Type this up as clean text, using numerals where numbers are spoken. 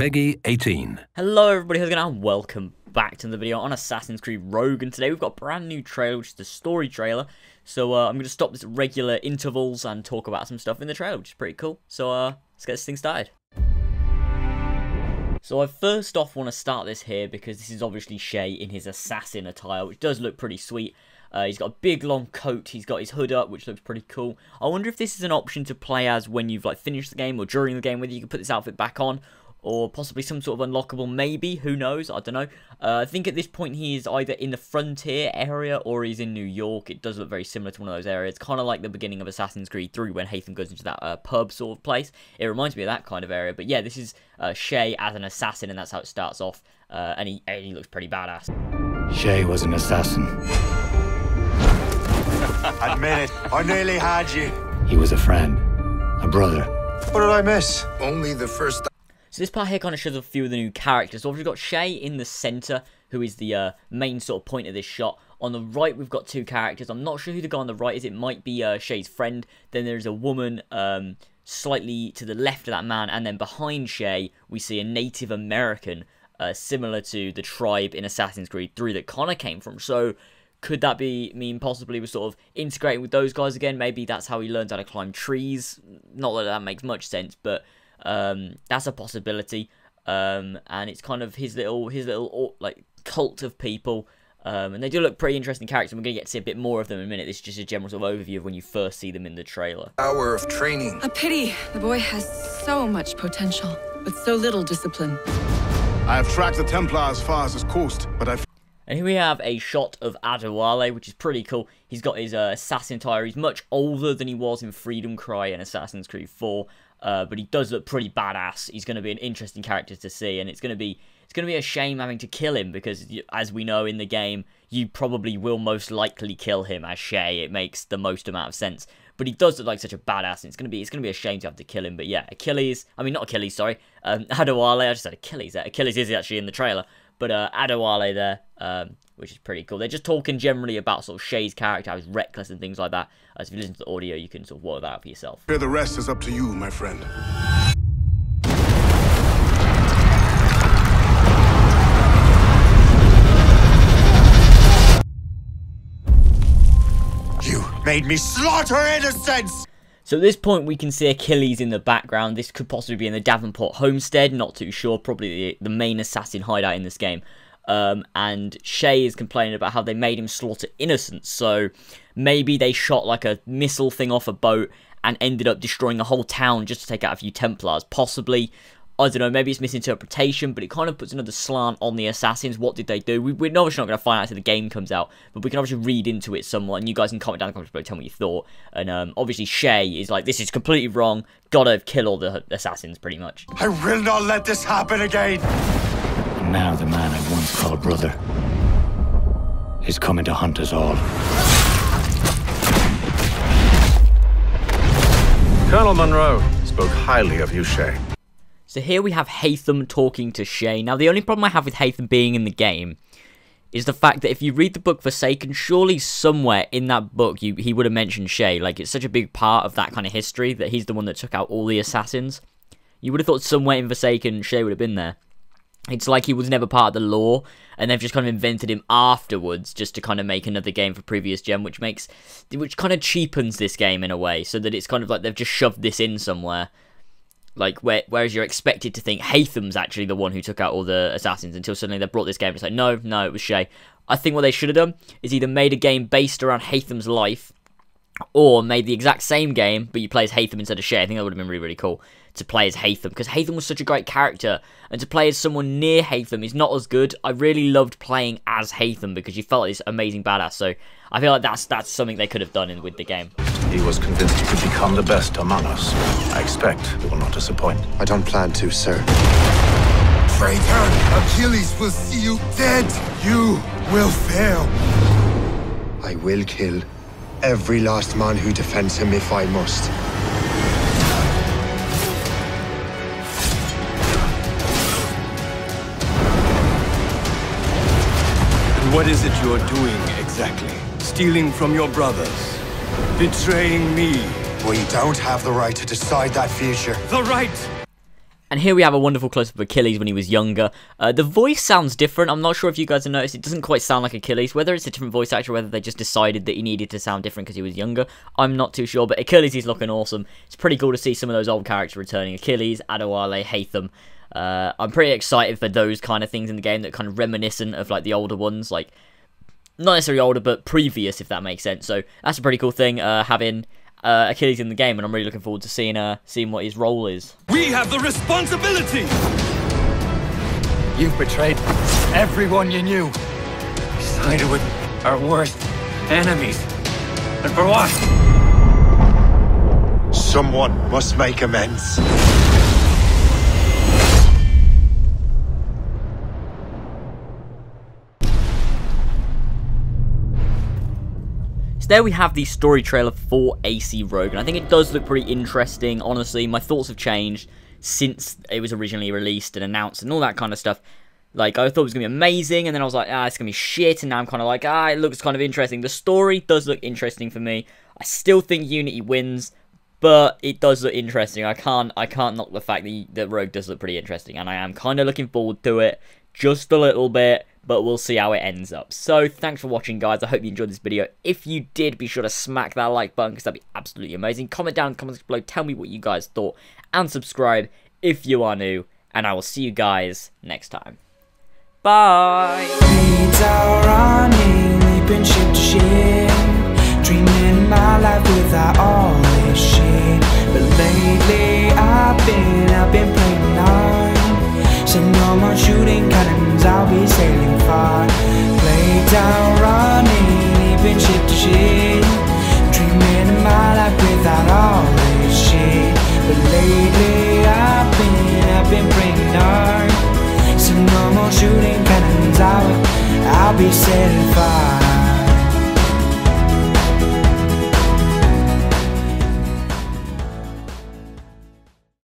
Peggy 18. Hello everybody, how's it going on? Welcome back to the video on Assassin's Creed Rogue, and today we've got a brand new trailer, which is the story trailer. So I'm going to stop this at regular intervals and talk about some stuff in the trailer, which is pretty cool. So let's get this thing started. So I first off want to start this here because this is obviously Shay in his assassin attire, which does look pretty sweet. He's got a big long coat, he's got his hood up, which looks pretty cool. I wonder if this is an option to play as when you've like finished the game or during the game, whether you can put this outfit back on, or possibly some sort of unlockable, maybe, who knows, I don't know. I think at this point he is either in the frontier area or he's in New York. It does look very similar to one of those areas, kind of like the beginning of Assassin's Creed 3 when Haytham goes into that pub sort of place. It reminds me of that kind of area, but yeah, this is Shay as an assassin, and that's how it starts off, and he looks pretty badass. Shay was an assassin. Admit it, I nearly had you. He was a friend, a brother. What did I miss? Only the first. So this part here kind of shows a few of the new characters. So we've got Shay in the centre, who is the main sort of point of this shot. On the right, we've got two characters. I'm not sure who the guy on the right is. It might be Shay's friend. Then there's a woman slightly to the left of that man. And then behind Shay, we see a Native American, similar to the tribe in Assassin's Creed 3 that Connor came from. So could that mean possibly we're sort of integrating with those guys again? Maybe that's how he learns how to climb trees. Not that that makes much sense, but that's a possibility, and it's kind of his little like cult of people, and they do look pretty interesting characters. We're gonna get to see a bit more of them in a minute. This is just a general sort of overview of when you first see them in the trailer. Hour of training. A pity. The boy has so much potential, but so little discipline. I have tracked the Templar as far as his coast, but I've... And here we have a shot of Adewale, which is pretty cool. He's got his assassin attire. He's much older than he was in Freedom Cry and Assassin's Creed 4, but he does look pretty badass. He's going to be an interesting character to see, and it's going to be a shame having to kill him because, as we know in the game, you probably will most likely kill him as Shay. It makes the most amount of sense. But he does look like such a badass, and it's gonna be a shame to have to kill him. But yeah, Adewale. I just said Achilles there. Achilles is actually in the trailer, but Adewale there, which is pretty cool. They're just talking generally about sort of Shay's character, how he's reckless and things like that. So if you listen to the audio, you can sort of work that out for yourself. The rest is up to you, my friend. Made me slaughter innocents! So at this point we can see Achilles in the background. This could possibly be in the Davenport homestead, not too sure, probably the main assassin hideout in this game. And Shay is complaining about how they made him slaughter innocents, so maybe they shot like a missile thing off a boat and ended up destroying a whole town just to take out a few Templars, possibly. I don't know, maybe it's misinterpretation, but it kind of puts another slant on the assassins. What did they do? We're obviously not going to find out until the game comes out, but we can obviously read into it somewhat, and you guys can comment down in the comments below, tell me what you thought. And obviously Shay is like, this is completely wrong, gotta kill all the assassins, pretty much. I will not let this happen again! And now the man I once called brother is coming to hunt us all. Colonel Monroe spoke highly of you, Shay. So here we have Haytham talking to Shay. Now, the only problem I have with Haytham being in the game is the fact that if you read the book Forsaken, surely somewhere in that book he would have mentioned Shay. Like, it's such a big part of that kind of history that he's the one that took out all the assassins. You would have thought somewhere in Forsaken Shay would have been there. It's like he was never part of the lore, and they've just kind of invented him afterwards just to kind of make another game for previous gen, which kind of cheapens this game in a way, so that it's kind of like they've just shoved this in somewhere. Like, whereas you're expected to think Haytham's actually the one who took out all the assassins, until suddenly they brought this game and it's like, no, it was Shay. I think what they should have done is either made a game based around Haytham's life, or made the exact same game, but you play as Haytham instead of Shay. I think that would have been really, really cool to play as Haytham, because Haytham was such a great character, and to play as someone near Haytham is not as good. I really loved playing as Haytham, because you felt like this amazing badass, so I feel like that's something they could have done with the game. He was convinced he could become the best among us. I expect he will not disappoint. I don't plan to, sir. Traitor! Achilles will see you dead! You will fail! I will kill every last man who defends him if I must. And what is it you're doing exactly? Stealing from your brothers? Betraying me? We don't have the right to decide that future. The right! And here we have a wonderful close-up of Achilles when he was younger. The voice sounds different. I'm not sure if you guys have noticed. It doesn't quite sound like Achilles. Whether it's a different voice actor, whether they just decided that he needed to sound different because he was younger, I'm not too sure. But Achilles is looking awesome. It's pretty cool to see some of those old characters returning. Achilles, Adewale, Haytham. I'm pretty excited for those kind of things in the game that kind of reminiscent of like the older ones. Like, not necessarily older, but previous, if that makes sense. So that's a pretty cool thing, having Achilles in the game, and I'm really looking forward to seeing what his role is. We have the responsibility! You've betrayed everyone you knew. You sided with our worst enemies. And for what? Someone must make amends. There we have the story trailer for AC Rogue, and I think it does look pretty interesting. Honestly, my thoughts have changed since it was originally released and announced and all that kind of stuff. Like, I thought it was going to be amazing, and then I was like, ah, it's going to be shit, and now I'm kind of like, ah, it looks kind of interesting. The story does look interesting for me. I still think Unity wins, but it does look interesting. I can't knock the fact that Rogue does look pretty interesting, and I am kind of looking forward to it just a little bit. But we'll see how it ends up. So, thanks for watching, guys. I hope you enjoyed this video. If you did, be sure to smack that like button, because that'd be absolutely amazing. Comment down in the comments below. Tell me what you guys thought. And subscribe if you are new. And I will see you guys next time. Bye! So no more shooting cannons, I'll be sailing far. Play down running, even ship to ship. Dreaming of my life without all this shit. But lately I've been bringing on. So no more shooting cannons, I'll be sailing far.